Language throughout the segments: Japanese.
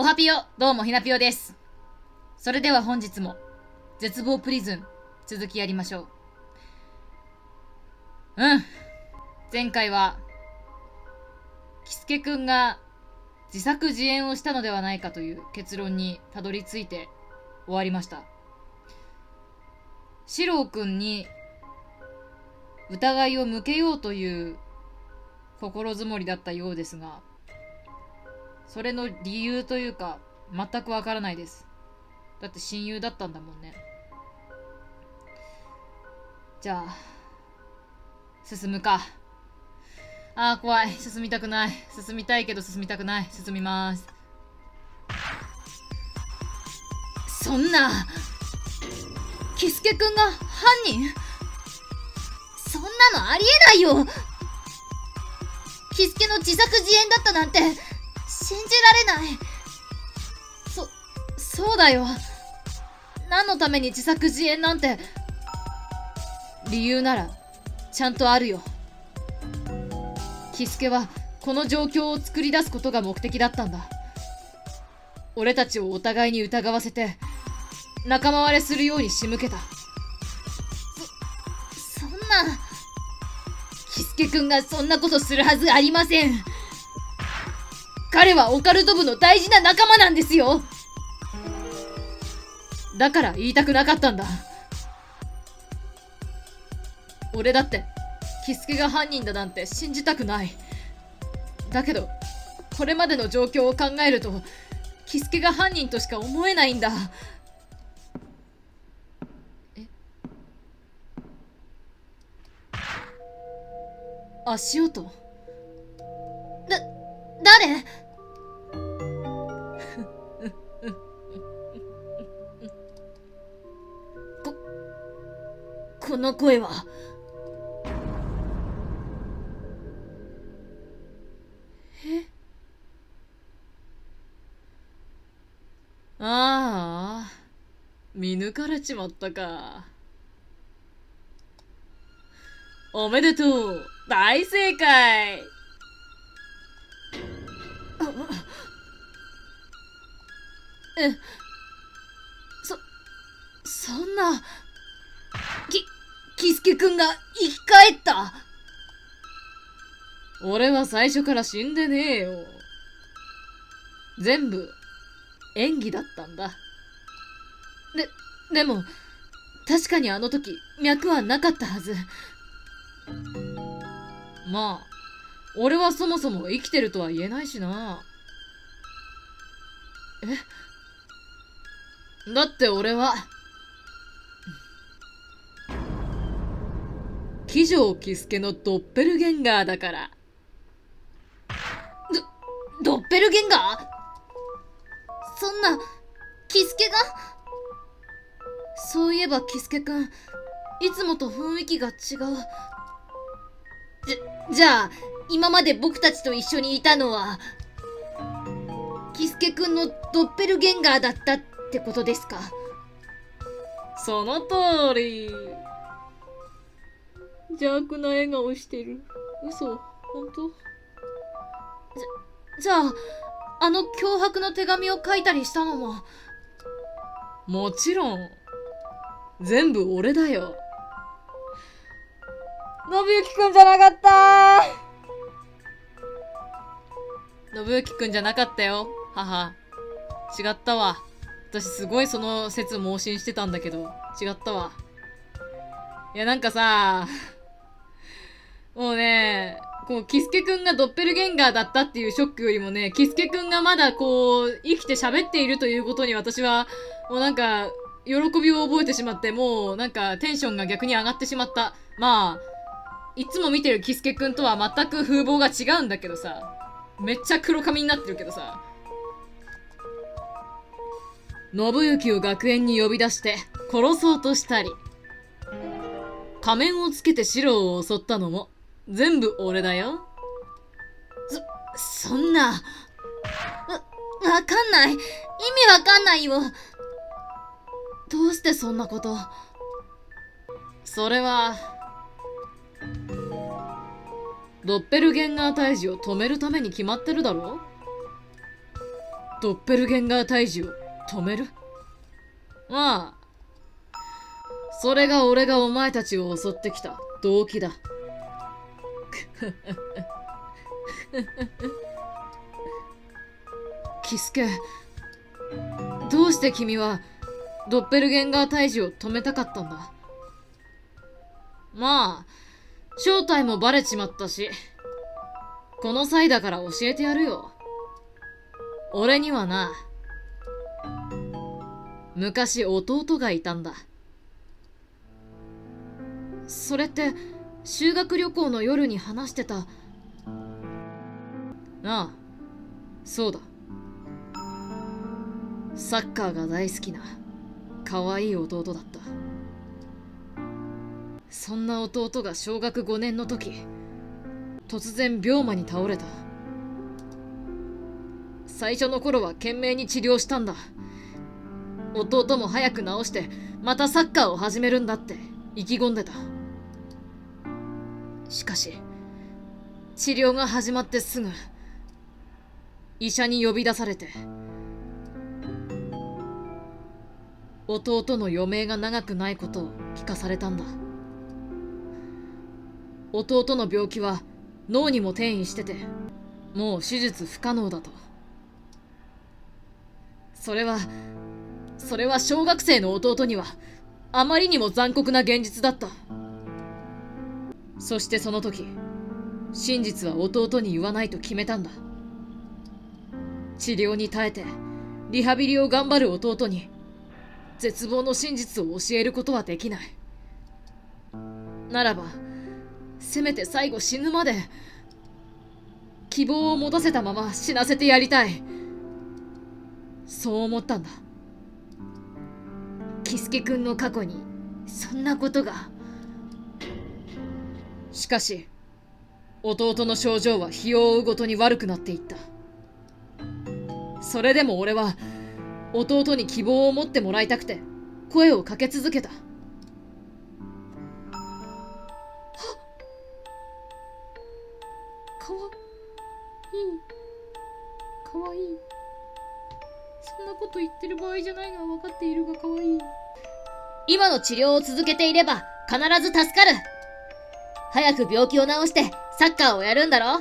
おはぴよ、どうもひなぴよです。それでは本日も、絶望プリズン、続きやりましょう。前回は、キスケくんが自作自演をしたのではないかという結論にたどり着いて終わりました。シロウくんに疑いを向けようという心づもりだったようですが、それの理由というか全くわからないです。だって親友だったんだもんね。じゃあ進むか。ああ怖い。進みたくない。進みたいけど進みたくない。進みます。そんなキスケくんが犯人？そんなのありえないよ。キスケの自作自演だったなんて信じられない。そうだよ。何のために自作自演なんて。理由ならちゃんとあるよ。キスケはこの状況を作り出すことが目的だったんだ。俺たちをお互いに疑わせて仲間割れするように仕向けた。そんなキスケくんがそんなことするはずありません。彼はオカルト部の大事な仲間なんですよ。だから言いたくなかったんだ。俺だってキスケが犯人だなんて信じたくない。だけどこれまでの状況を考えるとキスケが犯人としか思えないんだ。足音誰？この声は。ああ、見抜かれちまったか。おめでとう、大正解。そんな。キスケくんが生き返った。俺は最初から死んでねえよ。全部演技だったんだ。でも確かにあの時脈はなかったはず。まあ俺はそもそも生きてるとは言えないしな。だって俺は鬼城キスケのドッペルゲンガーだから。ドッペルゲンガー？そんなキスケが。そういえばキスケくんいつもと雰囲気が違う。じゃあ今まで僕たちと一緒にいたのはキスケくんのドッペルゲンガーだったってことですか？その通り。邪悪な笑顔してる。嘘？本当？じゃああの脅迫の手紙を書いたりしたのも。もちろん全部俺だよ。信行くんじゃなかった。信行くんじゃなかったよ母。違ったわ。私すごいその説盲信してたんだけど違ったわ。いやなんかさ、もうね、こう、キスケくんがドッペルゲンガーだったっていうショックよりもね、キスケくんがまだこう、生きて喋っているということに私は、もうなんか、喜びを覚えてしまって、もうなんか、テンションが逆に上がってしまった。まあ、いつも見てるキスケくんとは全く風貌が違うんだけどさ、めっちゃ黒髪になってるけどさ、信行を学園に呼び出して、殺そうとしたり、仮面をつけてシロを襲ったのも、全部俺だよ。そんな。わかんない。意味わかんないよ。どうしてそんなこと。それは、ドッペルゲンガー退治を止めるために決まってるだろ。ドッペルゲンガー退治を止める？ああ。それが俺がお前たちを襲ってきた動機だ。キスケ、どうして君はドッペルゲンガー退治を止めたかったんだ？まあ、正体もバレちまったし、この際だから教えてやるよ。俺にはな、昔弟がいたんだ。それって、修学旅行の夜に話してた。ああ、そうだ。サッカーが大好きな、可愛い弟だった。そんな弟が小学5年の時、突然病魔に倒れた。最初の頃は懸命に治療したんだ。弟も早く治して、またサッカーを始めるんだって意気込んでた。しかし、治療が始まってすぐ、医者に呼び出されて、弟の余命が長くないことを聞かされたんだ。弟の病気は脳にも転移してて、もう手術不可能だと。それは小学生の弟には、あまりにも残酷な現実だった。そしてその時、真実は弟に言わないと決めたんだ。治療に耐えて、リハビリを頑張る弟に、絶望の真実を教えることはできない。ならば、せめて最後死ぬまで、希望を持たせたまま死なせてやりたい。そう思ったんだ。キスケ君の過去に、そんなことが。しかし、弟の症状は日を追うごとに悪くなっていった。それでも俺は、弟に希望を持ってもらいたくて、声をかけ続けた。かわいい。そんなこと言ってる場合じゃないのは分かっているが、かわいい。今の治療を続けていれば必ず助かる。早く病気を治してサッカーをやるんだろ。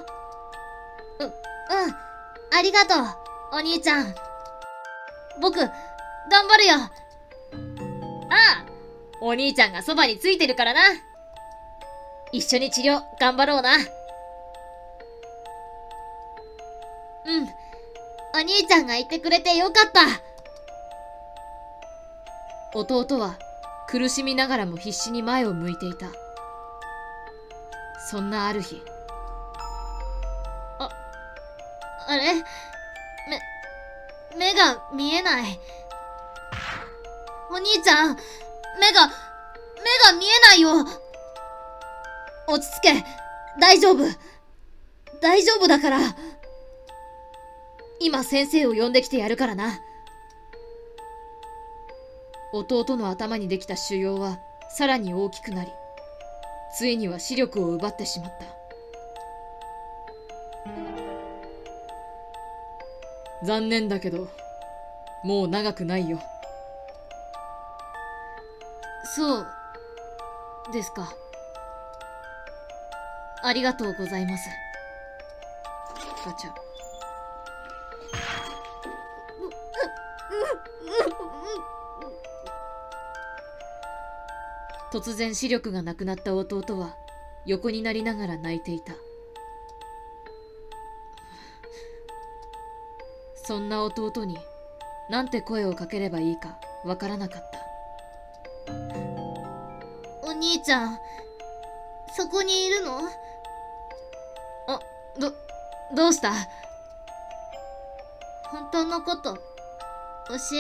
うん、ありがとう、お兄ちゃん。僕、頑張るよ。ああ、お兄ちゃんがそばについてるからな。一緒に治療頑張ろうな。うん。お兄ちゃんが言ってくれてよかった。弟は苦しみながらも必死に前を向いていた。そんなある日。あれ？目が見えない。お兄ちゃん、目が見えないよ。落ち着け。大丈夫だから。今先生を呼んできてやるからな。弟の頭にできた腫瘍はさらに大きくなり、ついには視力を奪ってしまった。残念だけど、もう長くないよ。そうですか。ありがとうございます。ガチャ。突然視力がなくなった弟は横になりながら泣いていた。そんな弟になんて声をかければいいかわからなかった。お兄ちゃん、そこにいるの？あ、どうした？本当のこと教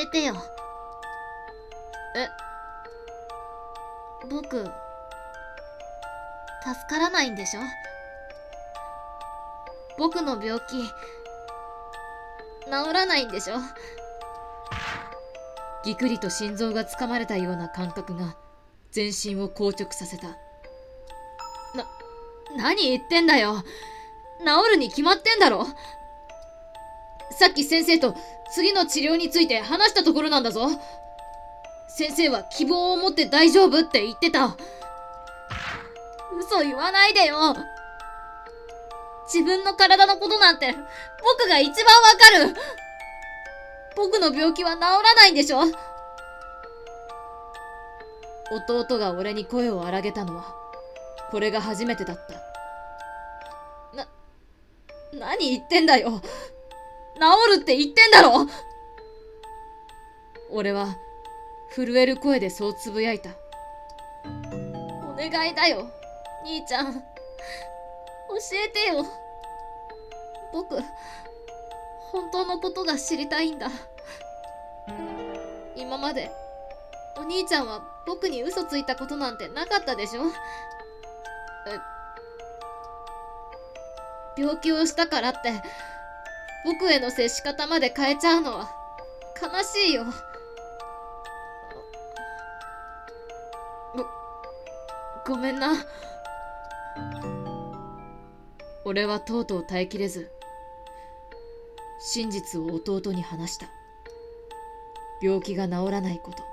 えてよ。僕、助からないんでしょ？僕の病気、治らないんでしょ？ぎくりと心臓がつかまれたような感覚が全身を硬直させた。何言ってんだよ。治るに決まってんだろ。さっき先生と次の治療について話したところなんだぞ。先生は希望を持って大丈夫って言ってた。嘘言わないでよ。自分の体のことなんて僕が一番わかる。僕の病気は治らないんでしょ。弟が俺に声を荒げたのはこれが初めてだった。何言ってんだよ。治るって言ってんだろ。俺は震える声でそうつぶやいた。お願いだよ兄ちゃん、教えてよ。僕本当のことが知りたいんだ。今までお兄ちゃんは僕に嘘ついたことなんてなかったでしょ。病気をしたからって僕への接し方まで変えちゃうのは悲しいよ。ごめんな。俺はとうとう耐えきれず真実を弟に話した。病気が治らないこと、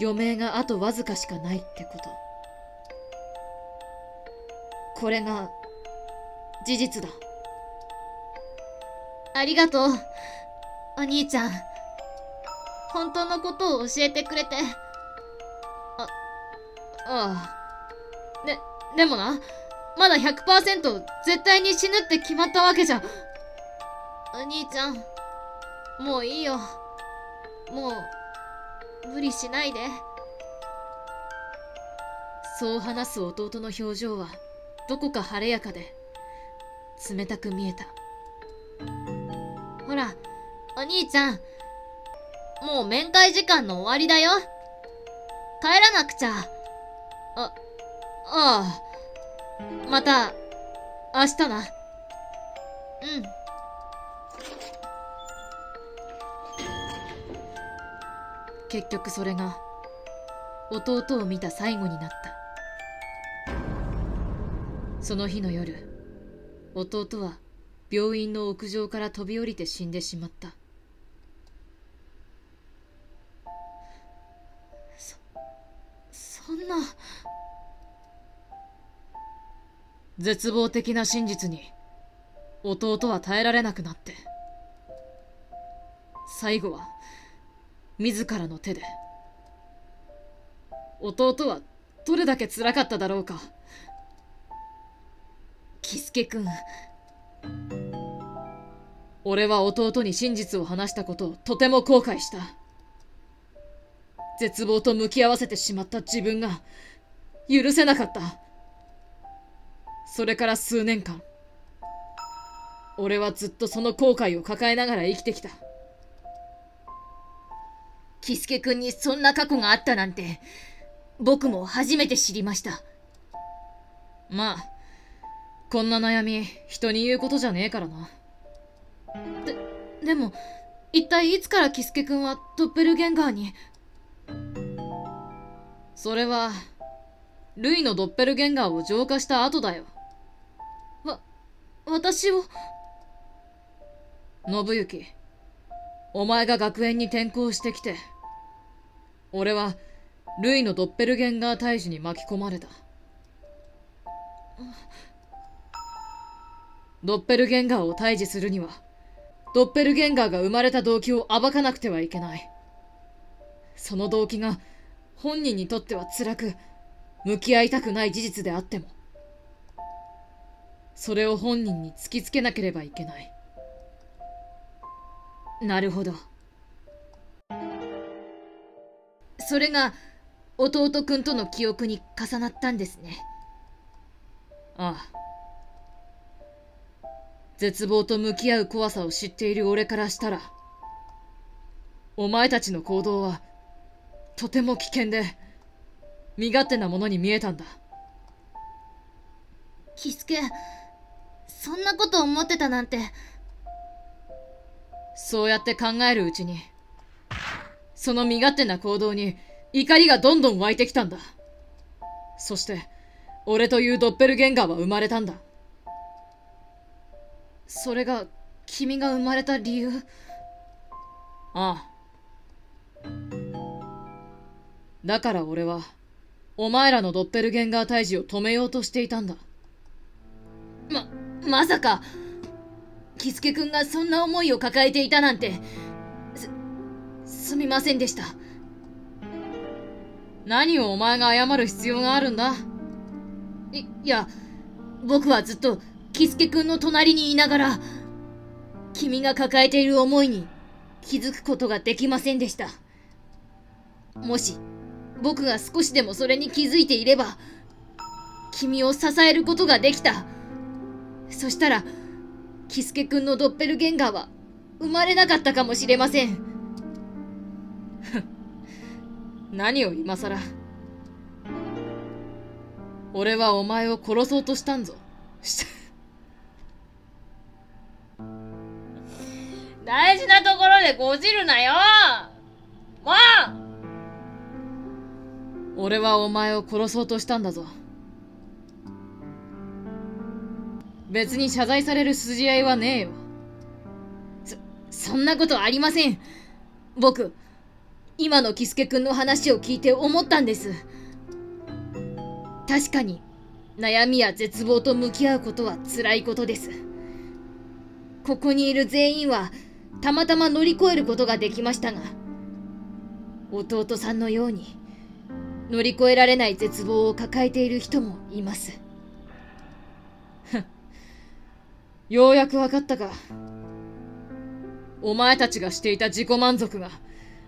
余命があとわずかしかないってこと、これが事実だ。ありがとうお兄ちゃん、本当のことを教えてくれて。ああ、でもな、まだ 100% 絶対に死ぬって決まったわけじゃ。お兄ちゃん、もういいよ。もう無理しないで。そう話す弟の表情はどこか晴れやかで冷たく見えた。ほらお兄ちゃん、もう面会時間の終わりだよ。帰らなくちゃ。ああ、また明日な。うん。結局それが弟を見た最後になった。その日の夜、弟は病院の屋上から飛び降りて死んでしまった。そんな絶望的な真実に弟は耐えられなくなって、最後は自らの手で。弟はどれだけ辛かっただろうか。キスケ君、俺は弟に真実を話したことをとても後悔した。絶望と向き合わせてしまった自分が許せなかった。それから数年間、俺はずっとその後悔を抱えながら生きてきた。キスケ君にそんな過去があったなんて、僕も初めて知りました。まあ、こんな悩み、人に言うことじゃねえからな。でも、一体いつからキスケ君はドッペルゲンガーに？それは、ルイのドッペルゲンガーを浄化した後だよ。私を？信行、お前が学園に転校してきて、俺はルイのドッペルゲンガー退治に巻き込まれた。ドッペルゲンガーを退治するには、ドッペルゲンガーが生まれた動機を暴かなくてはいけない。その動機が本人にとっては辛く、向き合いたくない事実であっても、それを本人に突きつけなければいけない。なるほど。それが弟くんとの記憶に重なったんですね。ああ。絶望と向き合う怖さを知っている俺からしたら、お前たちの行動はとても危険で身勝手なものに見えたんだ。キスケ、そんなこと思ってたなんて。そうやって考えるうちに、その身勝手な行動に怒りがどんどん湧いてきたんだ。そして、俺というドッペルゲンガーは生まれたんだ。それが君が生まれた理由。ああ。だから俺は、お前らのドッペルゲンガー退治を止めようとしていたんだ。まさか、キスケ君がそんな思いを抱えていたなんて、すみませんでした。何をお前が謝る必要があるんだ？いや、僕はずっと、キスケ君の隣にいながら、君が抱えている思いに気づくことができませんでした。もし、僕が少しでもそれに気づいていれば、君を支えることができた。そしたら、キスケ君のドッペルゲンガーは生まれなかったかもしれません。何を今更。俺はお前を殺そうとしたんぞ。大事なところでごじるなよ！もう！俺はお前を殺そうとしたんだぞ。別に謝罪される筋合いはねえよ。そんなことありません。僕、今のキスケ君の話を聞いて思ったんです。確かに、悩みや絶望と向き合うことは辛いことです。ここにいる全員は、たまたま乗り越えることができましたが、弟さんのように、乗り越えられない絶望を抱えている人もいます。ようやくわかったか。お前たちがしていた自己満足が、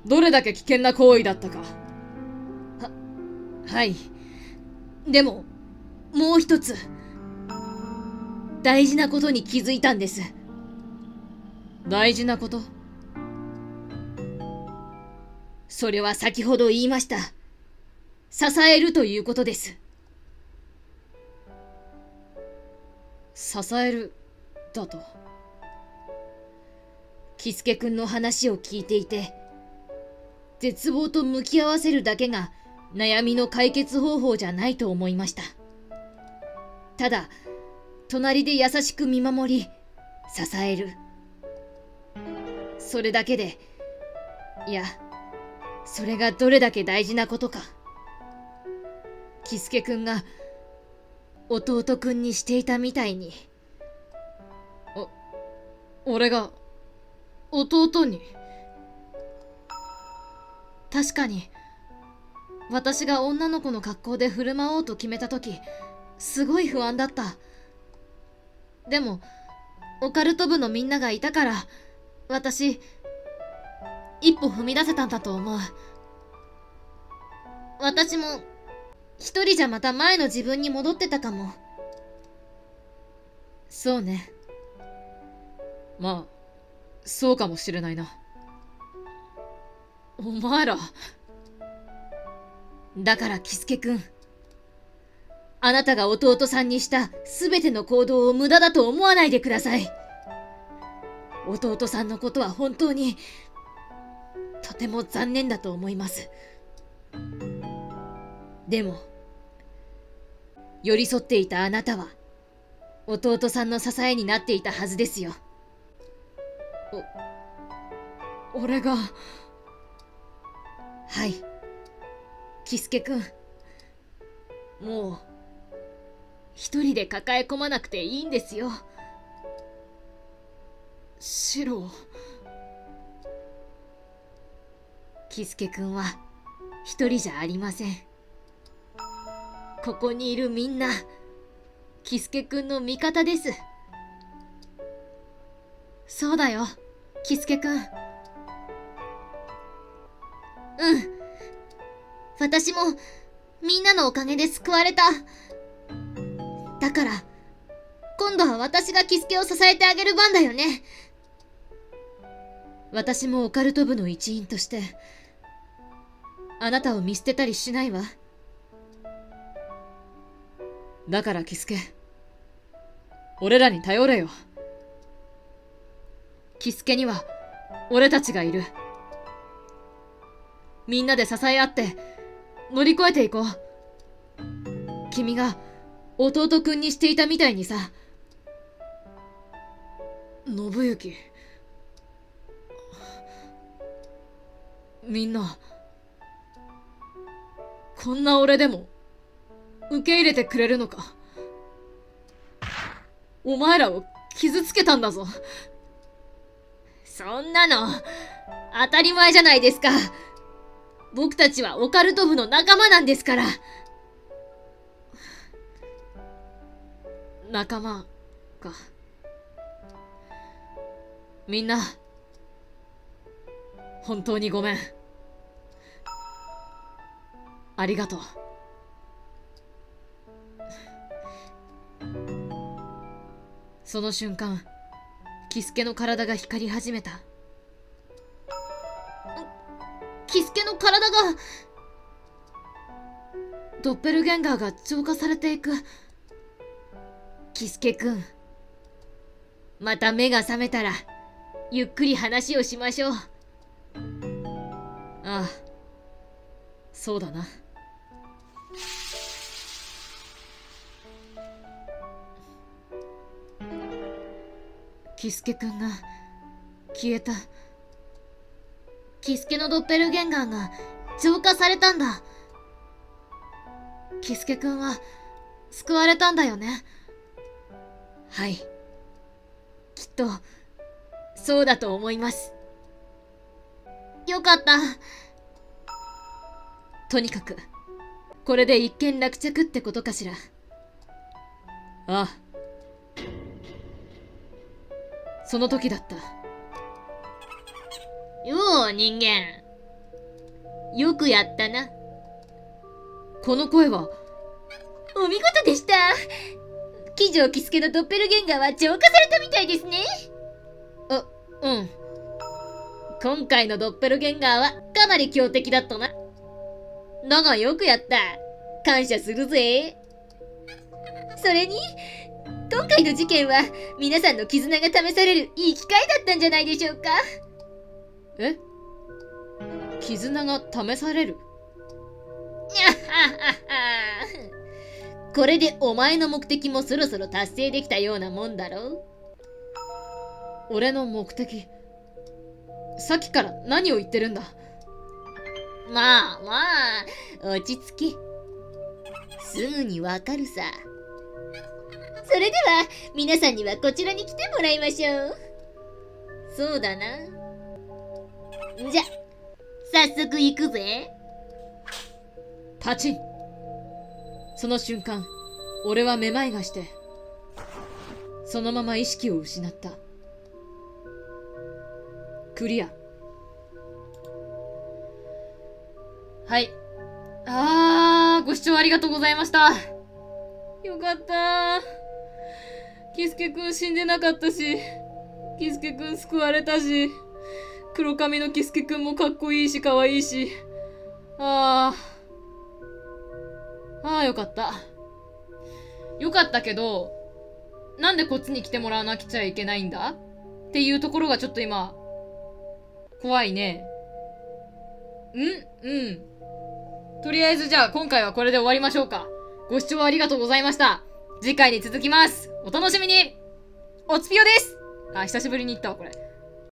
どれだけ危険な行為だったか。はい。でも、もう一つ、大事なことに気づいたんです。大事なこと？それは先ほど言いました。支えるということです。支える、だと。キスケ君の話を聞いていて、絶望と向き合わせるだけが悩みの解決方法じゃないと思いました。ただ、隣で優しく見守り、支える。それだけで、いや、それがどれだけ大事なことか。キスケ君が、弟くんにしていたみたいに。俺が、弟に。確かに、私が女の子の格好で振る舞おうと決めたとき、すごい不安だった。でも、オカルト部のみんながいたから、私、一歩踏み出せたんだと思う。私も、一人じゃまた前の自分に戻ってたかも。そうね。まあ、そうかもしれないな。お前ら。だから、キスケくん。あなたが弟さんにしたすべての行動を無駄だと思わないでください。弟さんのことは本当に、とても残念だと思います。でも、寄り添っていたあなたは、弟さんの支えになっていたはずですよ。俺が。はい。キスケくん。もう、一人で抱え込まなくていいんですよ。シロ。キスケくんは、一人じゃありません。ここにいるみんな、キスケくんの味方です。そうだよ、キスケくん。うん。私も、みんなのおかげで救われた。だから、今度は私がキスケを支えてあげる番だよね。私もオカルト部の一員として、あなたを見捨てたりしないわ。だからキスケ、俺らに頼れよ。キスケには、俺たちがいる。みんなで支え合って、乗り越えていこう。君が、弟くんにしていたみたいにさ。信行、みんな、こんな俺でも受け入れてくれるのか。お前らを傷つけたんだぞ。そんなの当たり前じゃないですか。僕たちはオカルト部の仲間なんですから。仲間か。みんな、本当にごめん。ありがとう。その瞬間、キスケの体が光り始めた。キスケの体が、ドッペルゲンガーが浄化されていく。キスケくん、また目が覚めたらゆっくり話をしましょう。ああ、そうだな。キスケくんが消えた。キスケのドッペルゲンガーが浄化されたんだ。キスケくんは救われたんだよね。はい。きっと、そうだと思います。よかった。とにかく、これで一件落着ってことかしら。ああ。その時だった。よう、人間。よくやったな。この声は、お見事でした。鬼城喜助のドッペルゲンガーは浄化されたみたいですね。あ、うん。今回のドッペルゲンガーはかなり強敵だったな。だがよくやった。感謝するぜ。それに、今回の事件は皆さんの絆が試されるいい機会だったんじゃないでしょうか。え？絆が試される？これでお前の目的もそろそろ達成できたようなもんだろう。俺の目的？さっきから何を言ってるんだ。まあまあ、落ち着き。すぐにわかるさ。それでは、皆さんにはこちらに来てもらいましょう。そうだな。じゃ、早速行くぜ。パチン。その瞬間、俺はめまいがして、そのまま意識を失った。クリア。はい。ご視聴ありがとうございました。よかった。キスケくん死んでなかったし、キスケくん救われたし、黒髪のキスケくんもかっこいいし可愛いし、よかった。よかったけど、なんでこっちに来てもらわなきゃいけないんだっていうところがちょっと今、怖いね。とりあえずじゃあ今回はこれで終わりましょうか。ご視聴ありがとうございました。次回に続きます。お楽しみに。おつぴよです。あ、久しぶりに言ったわ、これ。